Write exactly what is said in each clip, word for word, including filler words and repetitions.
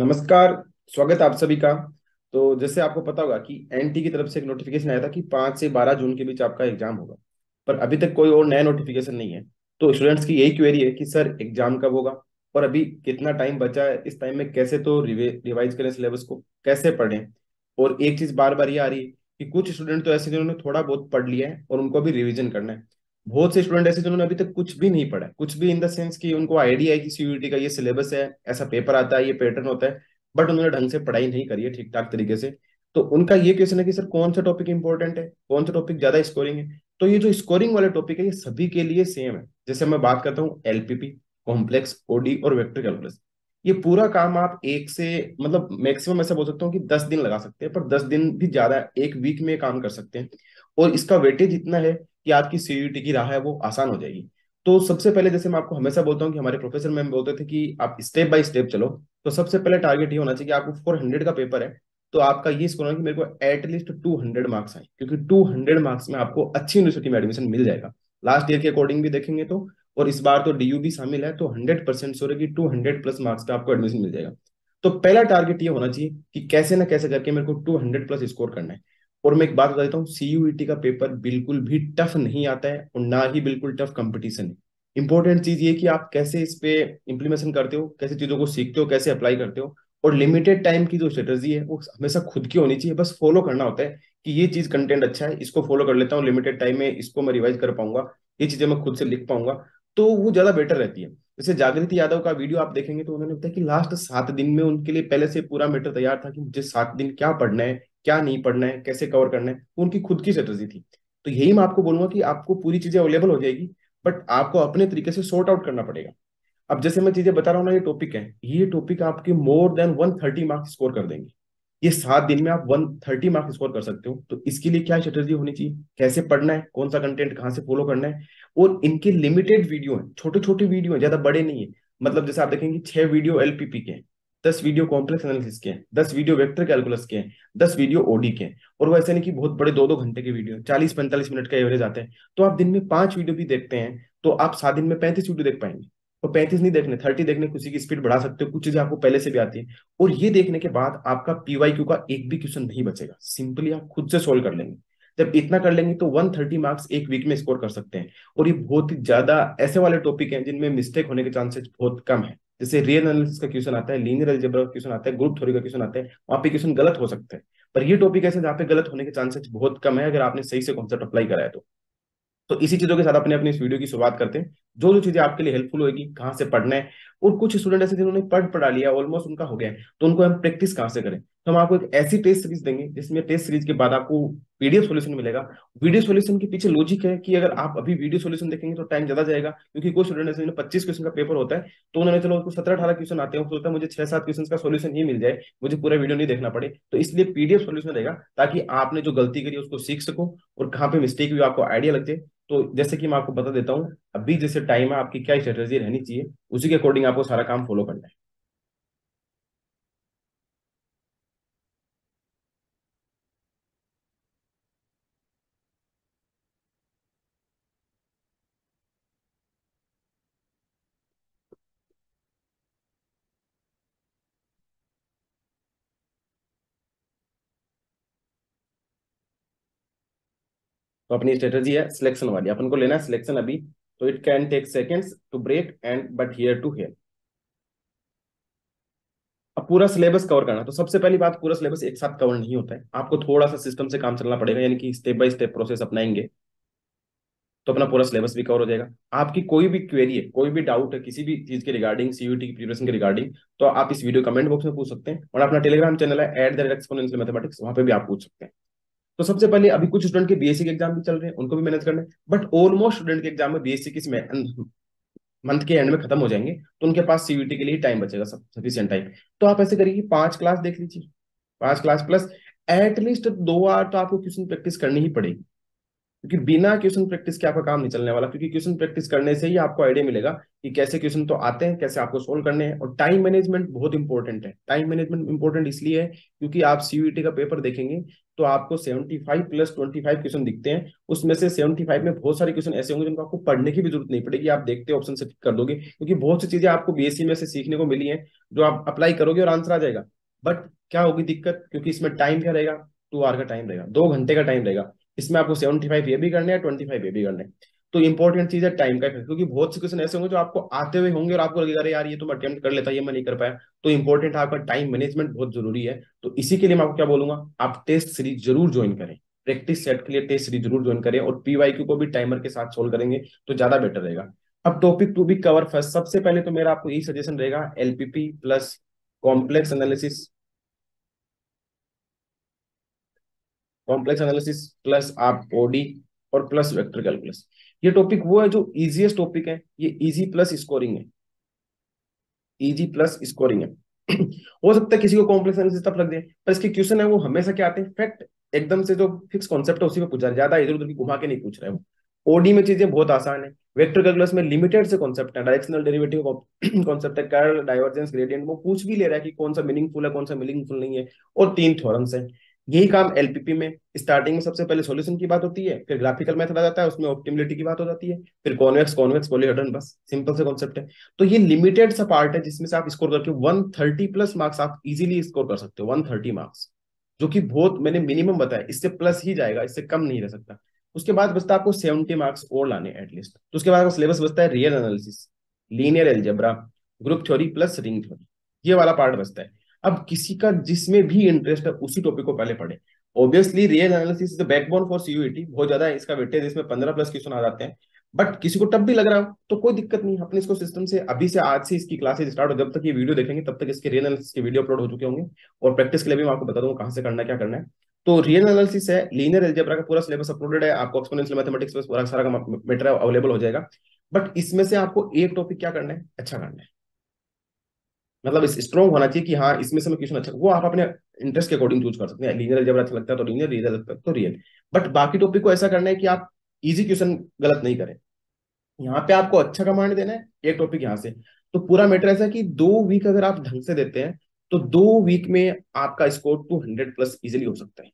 नमस्कार, स्वागत आप सभी का। तो जैसे आपको पता होगा कि एनटी की तरफ से एक नोटिफिकेशन आया था कि पाँच से बारह जून के बीच आपका एग्जाम होगा, पर अभी तक कोई और नया नोटिफिकेशन नहीं है। तो स्टूडेंट्स की यही क्वेरी है कि सर एग्जाम कब होगा और अभी कितना टाइम बचा है, इस टाइम में कैसे तो रिवाइज करें सिलेबस को, कैसे पढ़ें। और एक चीज बार बार ये आ रही है कि कुछ स्टूडेंट तो ऐसे जिन्होंने थोड़ा बहुत पढ़ लिया है और उनको अभी रिविजन करना है। बहुत से स्टूडेंट ऐसे जिन्होंने अभी तक कुछ भी नहीं पढ़ा, कुछ भी इन द सेंस कि उनको आइडिया है कि सीयूईटी का ये सिलेबस है, ऐसा पेपर आता है, ये पैटर्न होता है, बट उन्होंने ढंग से पढ़ाई नहीं करी है ठीक ठाक तरीके से। तो उनका ये क्वेश्चन है कि सर कौन सा टॉपिक इंपॉर्टेंट है, कौन सा टॉपिक ज्यादा स्कोरिंग है। तो ये जो स्कोरिंग वाले टॉपिक है ये सभी के लिए सेम है। जैसे मैं बात करता हूँ एलपीपी, कॉम्प्लेक्स, ओडी और वेक्टर कैलकुलस, ये पूरा काम आप एक से मतलब मैक्सिमम ऐसा बोल सकता हूँ कि दस दिन लगा सकते हैं, पर दस दिन भी ज्यादा, एक वीक में काम कर सकते हैं। और इसका वेटेज इतना है कि आपकी सीयूईटी की राह है वो आसान हो जाएगी। तो सबसे पहले जैसे मैं आपको हमेशा बोलता हूँ कि हमारे प्रोफेसर मैम बोलते थे कि आप स्टेप बाय स्टेप चलो। तो सबसे पहले टारगेट ये होना चाहिए कि आपको फोर हंड्रेड का पेपर है, तो आपका ये स्कोर होना कि मेरे को एटलीस्ट टू हंड्रेड मार्क्स आए, क्योंकि टू हंड्रेड मार्क्स में आपको अच्छी यूनिवर्सिटी में एडमिशन मिल जाएगा। लास्ट ईयर के अकॉर्डिंग भी देखेंगे तो, और इस बार तो डीयू भी शामिल है, तो हंड्रेड परसेंट श्योर है कि टू हंड्रेड प्लस मार्क्स पे आपको एडमिशन मिल जाएगा। तो पहला टारगेट ये होना चाहिए कि कैसे ना कैसे करके मेरे को टू हंड्रेड प्लस स्कोर करना है। और मैं एक बात बता देता हूँ, सीयूईटी का पेपर बिल्कुल भी टफ नहीं आता है और ना ही बिल्कुल टफ कंपटीशन है। इंपॉर्टेंट चीज ये कि आप कैसे इस पे इम्प्लीमेशन करते हो, कैसे चीजों को सीखते हो, कैसे अप्लाई करते हो। और लिमिटेड टाइम की जो स्ट्रेटजी है वो हमेशा खुद की होनी चाहिए। बस फॉलो करना होता है कि ये चीज कंटेंट अच्छा है, इसको फॉलो कर लेता हूँ, लिमिटेड टाइम में इसको मैं रिवाइज कर पाऊंगा, ये चीजें मैं खुद से लिख पाऊंगा, तो वो ज्यादा बेटर रहती है। जैसे जागृति यादव का वीडियो आप देखेंगे तो उन्होंने बताया कि लास्ट सात दिन में उनके लिए पहले से पूरा मैटर तैयार था कि मुझे सात दिन क्या पढ़ना है, क्या नहीं पढ़ना है, कैसे कवर करना है, उनकी खुद की स्ट्रेटजी थी। तो यही मैं आपको बोलूंगा कि आपको पूरी चीजें अवेलेबल हो जाएगी, बट आपको अपने तरीके से सॉर्ट आउट करना पड़ेगा। अब जैसे मैं चीजें बता रहा हूँ ना, ये टॉपिक है, ये टॉपिक आपके more than one thirty marks score कर देंगे। ये सात दिन में आप वन थर्टी मार्क्स स्कोर कर सकते हो। तो इसके लिए क्या स्ट्रेटजी होनी चाहिए, कैसे पढ़ना है, कौन सा कंटेंट कहाँ से फॉलो करना है। और इनके लिमिटेड वीडियो हैं, छोटे छोटे वीडियो हैं, ज्यादा बड़े नहीं है। मतलब जैसे आप देखेंगे छह वीडियो एलपीपी के हैं, दस वीडियो कॉम्प्लेक्स एनालिसिस के हैं, दस वीडियो वेक्टर कैलकुलस के हैं, दस वीडियो ओडी के हैं। और वैसे नहीं कि बहुत बड़े दो दो घंटे के वीडियो, चालीस पैंतालीस मिनट का एवरेज आते हैं। तो आप दिन में पांच वीडियो भी देखते हैं तो आप सात दिन में पैंतीस वीडियो देख पाएंगे। और पैंतीस नहीं देखने, थर्टी देखने, किसी की स्पीड बढ़ा सकते हो, कुछ चीजें आपको पहले से भी आती है। और ये देखने के बाद आपका पीवाईक्यू का एक भी क्वेश्चन नहीं बचेगा, सिंपली आप खुद से सोल्व कर लेंगे। जब इतना कर लेंगे तो वन थर्टी मार्क्स एक वीक में स्कोर कर सकते हैं। और ये बहुत ही ज्यादा ऐसे वाले टॉपिक हैं जिनमें मिस्टेक होने के चांसेस बहुत कम है। जैसे रियल एनालिसिस का क्वेश्चन आता है, लीनियर अलजेब्रा का क्वेश्चन आता है, ग्रुप थ्योरी का क्वेश्चन आता है, वहां पे क्वेश्चन गलत हो सकते हैं, पर ये टॉपिक ऐसे जहाँ पे गलत होने के चांसेस बहुत कम है अगर आपने सही से कॉन्सेप्ट अप्लाई कराया तो। तो इसी चीजों के साथ अपने अपने इस वीडियो की शुरुआत करते हैं, जो जो चीजें आपके लिए हेल्पफुल होगी, कहाँ से पढ़ना है। और कुछ स्टूडेंट ऐसे जिन्होंने पढ़ पढ़ा लिया, ऑलमोस्ट उनका हो गया, तो उनको हम प्रैक्टिस कहाँ से करें। तो हम आपको एक ऐसी टेस्ट सीरीज देंगे जिसमें टेस्ट सीरीज के बाद आपको पीडीएफ सोल्यूशन मिलेगा। वीडियो सोल्यूशन के पीछे लॉजिक है कि अगर आप अभी वीडियो सोल्यूशन देखेंगे तो टाइम ज्यादा जाएगा, क्योंकि कोई स्टूडेंट ऐसे पच्चीस क्वेश्चन का पेपर होता है तो उन्होंने चलो उसको सत्रह अठारह क्वेश्चन आते हैं, सोचता है मुझे छह सात क्वेश्चन का सोल्यूशन ही मिल जाए, मुझे पूरा वीडियो नहीं देखना पड़े। तो इसलिए पीडीएफ सोल्यूशन रहेगा ताकि आपने जो गलती करी उसको सीख सको और कहाँ पे मिस्टेक भी आपको आइडिया लग जाए। तो जैसे कि मैं आपको बता देता हूँ, अभी जैसे टाइम है, आपकी क्या स्ट्रेटजी रहनी चाहिए, उसी के अकॉर्डिंग आपको सारा काम फॉलो करना है। तो अपनी स्ट्रेटजी है सिलेक्शन वाली, अपन को लेना है सिलेक्शन अभी। तो it can take seconds to break and but here to here. अब पूरा सिलेबस कवर करना, तो सबसे पहली बात, पूरा सिलेबस एक साथ कवर नहीं होता है, आपको थोड़ा सा सिस्टम से काम चलना पड़ेगा, यानी कि स्टेप बाय स्टेप प्रोसेस अपनाएंगे तो अपना पूरा सिलेबस भी कवर हो जाएगा। आपकी कोई भी क्वेरी है, कोई भी डाउट है किसी भी चीज के रिगार्डिंग, सीयूईटी की प्रिपरेशन के रिगार्डिंग, तो आप इस वीडियो कमेंट बॉक्स में पूछ सकते हैं। और अपना टेलीग्राम चैनल है at the rate exponential mathematics, वहां पर भी आप पूछ सकते हैं। तो सबसे पहले अभी कुछ स्टूडेंट के बीएससी के एग्जाम भी चल रहे हैं, उनको भी मैनेज करना है, बट ऑलमोस्ट स्टूडेंट के एग्जाम में बीएससी किस मंथ के एंड में खत्म हो जाएंगे, तो उनके पास सीयूईटी के लिए टाइम बचेगा, सफिशिएंट टाइम। तो आप ऐसे करिए, पांच क्लास देख लीजिए, पांच क्लास प्लस एटलीस्ट दो बार तो आपको क्वेश्चन प्रैक्टिस करनी ही पड़ेगी, क्योंकि बिना क्वेश्चन प्रैक्टिस के आपका काम नहीं चलने वाला। क्योंकि क्वेश्चन प्रैक्टिस करने से ही आपको आइडिया मिलेगा कि कैसे क्वेश्चन तो आते हैं, कैसे आपको सोल्व करने हैं। और टाइम मैनेजमेंट बहुत इंपॉर्टेंट है। टाइम मैनेजमेंट इंपॉर्टेंट इसलिए है क्योंकि आप सीयूईटी का पेपर देखेंगे तो आपको पचहत्तर प्लस पच्चीस क्वेश्चन दिखते हैं। उसमें से पचहत्तर में बहुत सारे क्वेश्चन ऐसे होंगे जिनको आपको पढ़ने की भी जरूरत नहीं पड़ेगी, आप देखते ऑप्शन से कर दोगे, क्योंकि बहुत सी चीजें आपको बीएससी में से सीखने को मिली हैं जो आप अप्लाई करोगे और आंसर आ जाएगा। बट क्या होगी दिक्कत, क्योंकि इसमें टाइम क्या रहेगा, टू आवर का टाइम रहेगा, दो घंटे का टाइम रहेगा। इसमें आपको सेवेंटी फाइव ये भी करना है, ट्वेंटी फाइव ये भी करना है। तो इंपॉर्टेंट चीज है टाइम का, क्योंकि बहुत से क्वेश्चन ऐसे होंगे जो आपको आते हुए होंगे और आपको लगेगा अरे यार ये तो मैं अटेम्प्ट कर लेता, ये मैं नहीं कर पाया। तो इंपॉर्टेंट आपका टाइम मैनेजमेंट बहुत जरूरी है। तो इसी के लिए मैं आपको क्या बोलूंगा, आप टेस्ट सीरीज जरूर ज्वाइन करें, प्रैक्टिस सेट के लिए टेस्ट सीरीज जरूर ज्वाइन करें, और पीवाईक्यू को भी टाइमर के साथ सोल्व करेंगे तो ज्यादा बेटर रहेगा। अब topic to be cover first, सबसे पहले तो मेरा आपको यही सजेशन रहेगा LPP plus complex analysis, complex analysis plus आप ओडी और प्लस वेक्टर कैलकुलस। ये टॉपिक वो है जो इजीएस्ट टॉपिक है, ये इजी प्लस स्कोरिंग है, इजी प्लस स्कोरिंग है। हो सकता है किसी को कॉम्प्लेक्स एनालिसिस तब लग जाए, पर इसके क्वेश्चन है वो हमेशा क्या आते हैं फैक्ट, एकदम से जो फिक्स कॉन्सेप्ट है उसी पे पूछा है, ज्यादा इधर उधर की घुमा के नहीं पूछ रहे हो। ओडी में चीजें बहुत आसान है, वेक्टर कैलकुलस में लिमिटेड से कॉन्सेप्ट है, डायरेक्शनल डेरिवेटिव कॉन्सेप्ट है, कर्ल डाइवर्जेंस ग्रेडियंट, वो पूछ भी ले रहा है कि कौन सा मीनिंगफुल है कौन सा मीनिंगफुल नहीं है, और तीन थ्योरम्स है। यही काम एलपीपी में, स्टार्टिंग में सबसे पहले सॉल्यूशन की बात होती है, फिर ग्राफिकल मेथड आ जाता है, उसमें ऑप्टिमलिटी की बात हो जाती है, फिर कॉन्वेक्स कॉन्वेक्स पॉलीहेड्रन, बस सिंपल से कॉन्सेप्ट है। तो ये लिमिटेड सा पार्ट है जिसमें से आप स्कोर करके एक सौ तीस प्लस मार्क्स आप इजीली स्कोर कर सकते हो, एक सौ तीस मार्क्स, जो कि बहुत मैंने मिनिमम बताया, इससे प्लस ही जाएगा, इससे कम नहीं रह सकता। उसके बाद बचता है आपको सेवेंटी मार्क्स और लाने एटलीस्ट। तो उसके बाद आपका सिलेबस बचता है real analysis, linear algebra, group theory plus ring theory, ये वाला पार्ट बचता है। अब किसी का जिसमें भी इंटरेस्ट है उसी टॉपिक को पहले पढ़े। Obviously real analysis is the backbone for CUET, बहुत ज्यादा है इसका वेटेज, इसमें पंद्रह प्लस क्वेश्चन आ जाते हैं। बट किसी को तब भी लग रहा हो तो कोई दिक्कत नहीं, अपने इसको सिस्टम से अभी से आज से इसकी क्लासेज स्टार्ट हो, जब तक ये वीडियो देखेंगे तब तक इसके रियल एनालिसिस के वीडियो अपलोड हो चुके होंगे, और प्रैक्टिस के लिए भी मैं आपको बता दूंगा कहाँ से करना क्या करना है। तो रियल एनालिसिस है, लीनियर एलजेब्रा का पूरा सिलेबस अपलोडेड है, आपको एक्सपोनेंशियल मैथमेटिक्स में पूरा सारा मैटर अवेलेबल हो जाएगा। बट इसमें से आपको एक टॉपिक क्या करना है, अच्छा करना है, मतलब इस स्ट्रॉन्ग होना चाहिए कि हाँ इसमें से मैं क्वेश्चन अच्छा, वो आप अपने इंटरेस्ट के अकॉर्डिंग चूज कर सकते हैं। लीनियर जब अच्छा लगता है तो लीनियर, रियल लगता है तो रियल। बट बाकी टॉपिक को ऐसा करना है कि आप इजी क्वेश्चन गलत नहीं करें, यहाँ पे आपको अच्छा कमांड देना है, एक टॉपिक यहाँ से। तो पूरा मैटर ऐसा है कि दो वीक अगर आप ढंग से देते हैं तो दो वीक में आपका score two hundred plus easily हो सकता है।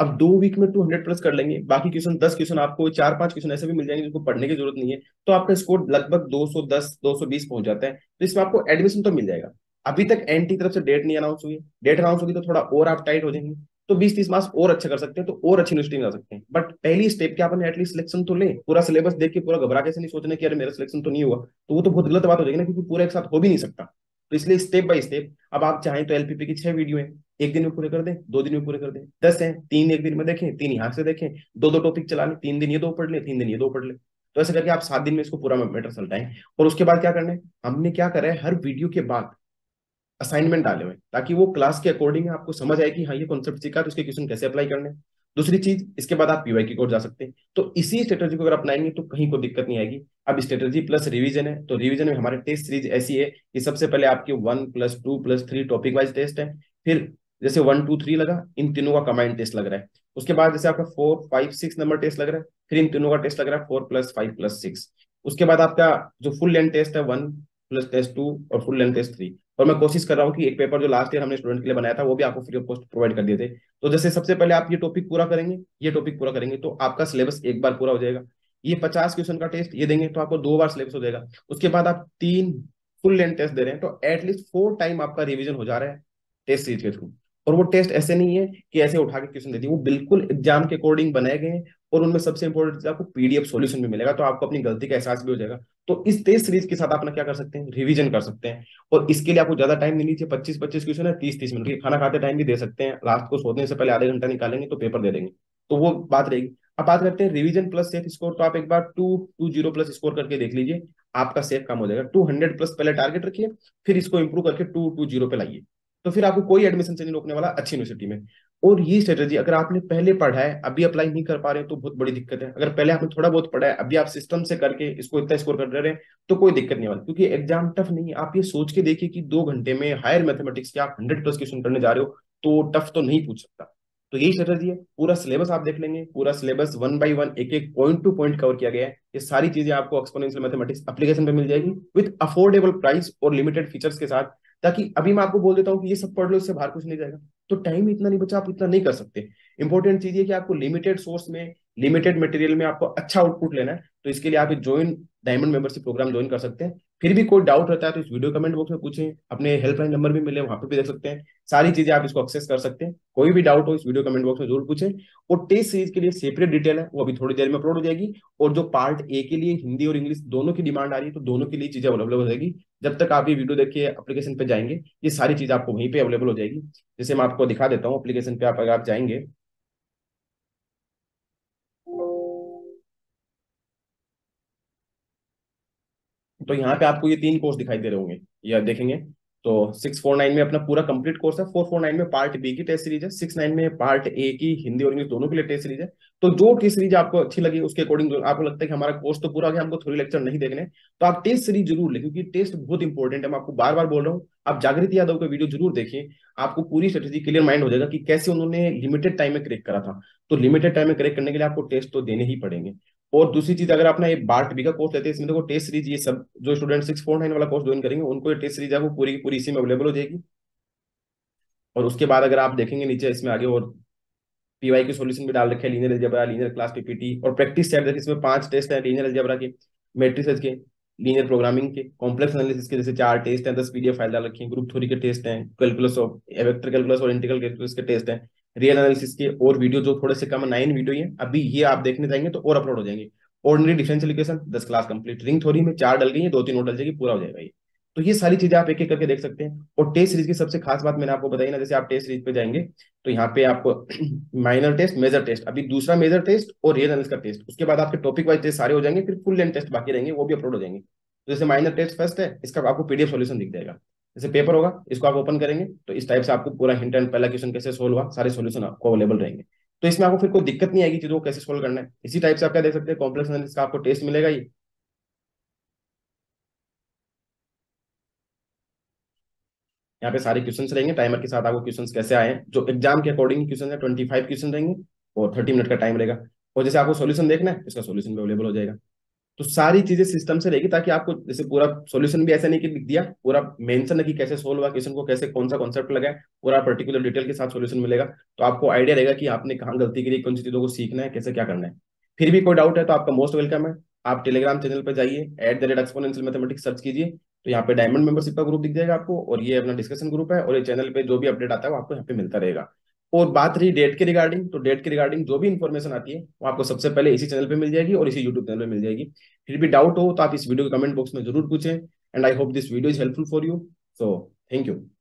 अब दो वीक में टू हंड्रेड प्लस कर लेंगे, बाकी क्वेश्चन दस क्वेश्चन आपको चार पांच क्वेश्चन ऐसे भी मिल जाएंगे जिनको पढ़ने की जरूरत नहीं है, तो आपका स्कोर लगभग दो सौ दस दो सौ बीस पहुंच जाता है। तो इसमें आपको एडमिशन तो मिल जाएगा। अभी तक एन टी तरफ से डेट नहीं अनाउंस हुई, डेट अनाउंस होगी तो थोड़ा और आप टाइट हो जाएंगे, तो बीस तीस मार्क्स और अच्छा कर सकते हैं, तो और अच्छी यूनिवर्सिटी में जा सकते हैं। बट पहली स्टेप क्या, अपन एटलीस्ट सिलेक्शन तो ले, पूरा सिलेबस देख के पूरा घबरा के से नहीं सोचना कि अरे मेरा सिलेक्शन तो नहीं हुआ, तो वो तो बहुत गलत बात हो जाएगी ना, क्योंकि पूरा एक साथ हो भी नहीं सकता। तो इसलिए स्टेप बाय स्टेप, अब आप चाहें तो एलपीपी की छह वीडियो हैं, एक दिन में पूरे कर दें, दो दिन में पूरे कर दें, दस हैं, तीन एक दिन में देखें, तीन यहाँ से देखें, दो दो टॉपिक चला लें, तीन दिन ये दो पढ़ लें, तीन दिन ये दो पढ़ लें, तो ऐसे करके आप सात दिन में इसको पूरा मैटर सलटाएं। और उसके बाद क्या करना है, हमने क्या करा है हर वीडियो के बाद असाइनमेंट डाले हुए, ताकि वो क्लास के अकॉर्डिंग आपको समझ आए कि हाँ ये कॉन्सेप्ट सीखा तो उसके क्वेश्चन कैसे अप्लाई करने। दूसरी चीज, इसके बाद आप पीवाईक्यू की ओर जा सकते हैं, तो इसी स्ट्रेटेजी को अगर अपनाएंगे तो कहीं को दिक्कत नहीं आएगी। अब स्ट्रेटेजी प्लस रिवीजन है, तो रिवीजन में हमारे टेस्ट सीरीज ऐसी है कि सबसे पहले आपके one plus two plus three topic wise test है, फिर जैसे वन टू थ्री लगा इन तीनों का कमांड टेस्ट लग रहा है, उसके बाद जैसे आपका four five six number test लग रहा है, फिर इन तीनों का टेस्ट लग रहा है four plus five plus six, उसके बाद आपका जो फुल लेंथ टेस्ट है वन प्लस टेस्ट टू और फुल लेंथ टेस्ट थ्री। और मैं कोशिश कर रहा हूँ कि एक पेपर जो लास्ट ईयर हमने स्टूडेंट के लिए बनाया था वो भी आपको फ्री ऑफ कॉस्ट प्रोवाइड कर दिए थे। तो जैसे सबसे पहले आप ये टॉपिक पूरा करेंगे, ये टॉपिक पूरा करेंगे, तो आपका सिलेबस एक बार पूरा हो जाएगा। ये पचास क्वेश्चन का टेस्ट ये देंगे तो आपको दो बार सिलेबस हो जाएगा। उसके बाद आप तीन फुल लेंथ टेस्ट दे रहे हैं, तो एटलीस्ट फोर टाइम आपका रिविजन हो जा रहा है टेस्ट सीरीज के थ्रू। और वो टेस्ट ऐसे नहीं है कि ऐसे उठा के क्वेश्चन दे दिए, वो बिल्कुल एग्जाम के अकॉर्डिंग बनाए गए हैं, और उनमें सबसे इंपॉर्टेंट आपको पीडीएफ सॉल्यूशन भी मिलेगा, तो आपको अपनी गलती का एहसास भी हो जाएगा। तो इस टेस्ट सीरीज के साथ आप क्या कर सकते हैं, रिवीजन कर सकते हैं। और इसके लिए आपको ज्यादा टाइम नहीं चाहिए, पच्चीस पच्चीस क्वेश्चन है, तीस तीस मिनट, खाना खाते टाइम भी दे सकते हैं, लास्ट को सोचने से पहले आधे घंटा निकालेंगे तो पेपर दे देंगे, तो वो बात रहेगी। अब बात करते हैं रिवीजन प्लस सेफ स्कोर, तो आप एक बार two two zero plus score करके देख लीजिए, आपका सेफ काम हो जाएगा। टू हंड्रेड प्लस पहले टारगेट रखिए, फिर इसको इंप्रूव करके टू टू जीरो पे लाइए, तो फिर आपको कोई एडमिशन से नहीं रोकने वाला अच्छी यूनिवर्सिटी में। और ये स्ट्रेटेजी अगर आपने पहले पढ़ा है अभी अप्लाई नहीं कर पा रहे तो बहुत बड़ी दिक्कत है। अगर पहले आपने थोड़ा बहुत पढ़ा है अभी आप सिस्टम से करके इसको इतना स्कोर कर रहे हैं तो कोई दिक्कत नहीं वाली, क्योंकि एग्जाम टफ नहीं है। आप ये सोच के देखिए कि दो घंटे में हायर मैथमेटिक्स के आप हंड्रेड प्लस क्वेश्चन करने जा रहे हो, तो टफ तो नहीं पूछ सकता। तो यही स्ट्रेटेजी है। पूरा सिलेबस आप देख लेंगे, पूरा सिलेबस वन बाय वन एक एक पॉइंट टू पॉइंट कवर किया गया है। ये सारी चीजें आपको एक्सपोनेंशियल मैथमेटिक्स एप्लीकेशन पे मिल जाएगी विद अफोर्डेबल प्राइस और लिमिटेड फीचर्स के साथ, ताकि अभी मैं आपको बोल देता हूँ कि ये सब पढ़ लो इससे बाहर कुछ नहीं जाएगा, तो टाइम इतना नहीं बचा, आप इतना नहीं कर सकते। इंपॉर्टेंट चीज ये कि आपको लिमिटेड सोर्स में, लिमिटेड मटेरियल में आपको अच्छा आउटपुट लेना है, तो इसके लिए आप एक join diamond membership program join कर सकते हैं। फिर भी कोई डाउट रहता है तो इस वीडियो कमेंट बॉक्स में पूछें, अपने हेल्पलाइन नंबर भी मिले वहां पे भी देख सकते हैं, सारी चीजें आप इसको एक्सेस कर सकते हैं। कोई भी डाउट हो इस वीडियो कमेंट बॉक्स में जरूर पूछें। और टेस्ट सीरीज के लिए सेपरेट डिटेल है, वो अभी थोड़ी देर में अपलोड हो जाएगी। और जो पार्ट ए के लिए हिंदी और इंग्लिश दोनों की डिमांड आ रही है, तो दोनों के लिए चीजें अवेलेबल हो जाएगी। जब तक आप ये वीडियो देखिए एप्लीकेशन पे जाएंगे, ये सारी चीज आपको वहीं पे अवेलेबल हो जाएगी। जैसे मैं आपको दिखा देता हूँ एप्लीकेशन पे, आप अगर आप जाएंगे तो यहाँ पे आपको ये तीन कोर्स दिखाई दे रहे होंगे, ये देखेंगे तो सिक्स फोर नाइन में अपना पूरा कंप्लीट कोर्स है। फोर फोर नाइन में पार्ट बी की टेस्ट सीरीज है, सिक्स नाइन में पार्ट ए की हिंदी और इंग्लिश दोनों के लिए टेस्ट सीरीज है। तो जो टेस्ट सीरीज आपको अच्छी लगी उसके अकॉर्डिंग, आपको लगता है कि हमारा कोर्स तो पूरा हो गया, हमको थोड़ी लेक्चर नहीं देखने, तो आप टेस्ट सीरीज जरूर लें, क्योंकि टेस्ट बहुत इंपॉर्टेंट है। मैं आपको बार बार बोल रहा हूँ, आप जागृति यादव का वीडियो जरूर देखिए, आपको पूरी स्ट्रेटेजी क्लियर माइंड हो जाएगा कि कैसे उन्होंने लिमिटेड टाइम में क्रैक करा था। तो लिमिटेड टाइम में क्रैक करने के लिए आपको टेस्ट तो देने ही पड़ेंगे। और दूसरी चीज, अगर आपने एक पार्ट बी का कोर्स लेते हैं, इसमें देखो टेस्ट सीरीज, ये सब जो स्टूडेंट सिक्स फोर नाइन वाला कोर्स ज्वाइन करेंगे उनको ये टेस्ट सीरीज है वो पूरी पूरी इसी में अवेलेबल हो जाएगी। और उसके बाद अगर आप देखेंगे नीचे इसमें आगे और पीवाई के सॉल्यूशन भी डाल रखे हैं, linear algebra, linear class PPT और प्रैक्टिस सेट। इसमें पांच टेस्ट है लीनियर अलजेब्रा के, मैट्रिसेस के, लीनियर प्रोग्रामिंग के, कॉम्प्लेक्स एनालिसिस के जैसे चार टेस्ट हैं, दस पीडीएफ फाइल डाल रखी है, ग्रुप थ्योरी के टेस्ट हैं, कैलकुलस ऑफ वेक्टर कैलकुलस और इंटीग्रल कैलकुलस के टेस्ट हैं, रियल एनालिसिस के और वीडियो जो थोड़े से कम है, नाइन वीडियो ही है। अभी ये आप देखने जाएंगे तो और अपलोड हो जाएंगे। ऑर्डिनरी डिफरेंशियल इक्वेशन दस क्लास कंप्लीट, रिंग थ्योरी में चार डल गई है, दो तीन और डल जाएगी, पूरा हो जाएगा ये। तो ये सारी चीजें आप एक एक करके देख सकते हैं। और टेस्ट सीरीज की सबसे खास बात मैंने आपको बताई ना, जैसे आप टेस्ट सीरीज पे जाएंगे तो यहाँ पे आपको माइनर टेस्ट, मेजर टेस्ट, अभी दूसरा मेजर टेस्ट और रियल एनालिसिस का टेस्ट, उसके बाद आपके टॉपिक वाइज टेस्ट सारे हो जाएंगे, फिर फुल लेंथ टेस्ट बाकी रहेंगे, वो भी अपलोड हो जाएंगे। तो जैसे माइनर टेस्ट फर्स्ट है, इसका आपको पीडीएफ सोल्यूशन दिख जाएगा, जैसे पेपर होगा इसको आप ओपन करेंगे तो इस टाइप से आपको पूरा हिंट एंड पहला क्वेश्चन कैसे सोल्व हुआ, सारे सॉल्यूशन आपको अवेलेबल रहेंगे। तो इसमें आपको फिर कोई दिक्कत नहीं आएगी चीजों को कैसे सोल्व करना है। इसी टाइप से आप क्या देख सकते हैं, कॉम्प्लेक्स एनालिसिस का आपको टेस्ट मिलेगा ये, यहाँ पे सारे क्वेश्चंस रहेंगे टाइमर के साथ, आपको क्वेश्चंस कैसे आए हैं जो एग्जाम के अकॉर्डिंग क्वेश्चन है, ट्वेंटी फाइव क्वेश्चन रहेंगे और थर्टी मिनट का टाइम रहेगा। और जैसे आपको सोल्यूशन देखना है इसका सोल्यूशन भी अवेलेबल हो जाएगा। तो सारी चीजें सिस्टम से रहेगी, ताकि आपको जैसे पूरा सॉल्यूशन भी ऐसा नहीं कि लिख दिया, पूरा मेंशन है कि कैसे सोल्व हुआ, क्वेश्चन को कैसे कौन सा कॉन्सेप्ट लगा है, पूरा पर्टिकुलर डिटेल के साथ सॉल्यूशन मिलेगा। तो आपको आइडिया रहेगा कि आपने कहाँ गलती करी, कौन सी चीजों को सीखना है, कैसे क्या करना है। फिर भी कोई डाउट है तो आपका मोस्ट वेलकम है। आप टेलीग्राम चैनल पर जाइए, at the rate exponential mathematics search कीजिए, तो यहाँ पे डायमंड मेंबरशिप का ग्रुप दिख जाएगा आपको, और ये अपना डिस्कशन ग्रुप है, और ये चैनल पे जो भी अपडेट आता है वो आपको यहाँ पे मिलता रहेगा। और बात रही डेट के रिगार्डिंग, तो डेट के रिगार्डिंग जो भी इन्फॉर्मेशन आती है वो आपको सबसे पहले इसी चैनल पे मिल जाएगी और इसी यूट्यूब चैनल पे मिल जाएगी। फिर भी डाउट हो तो आप इस वीडियो के कमेंट बॉक्स में जरूर पूछें। And I hope this video is helpful for you, so thank you.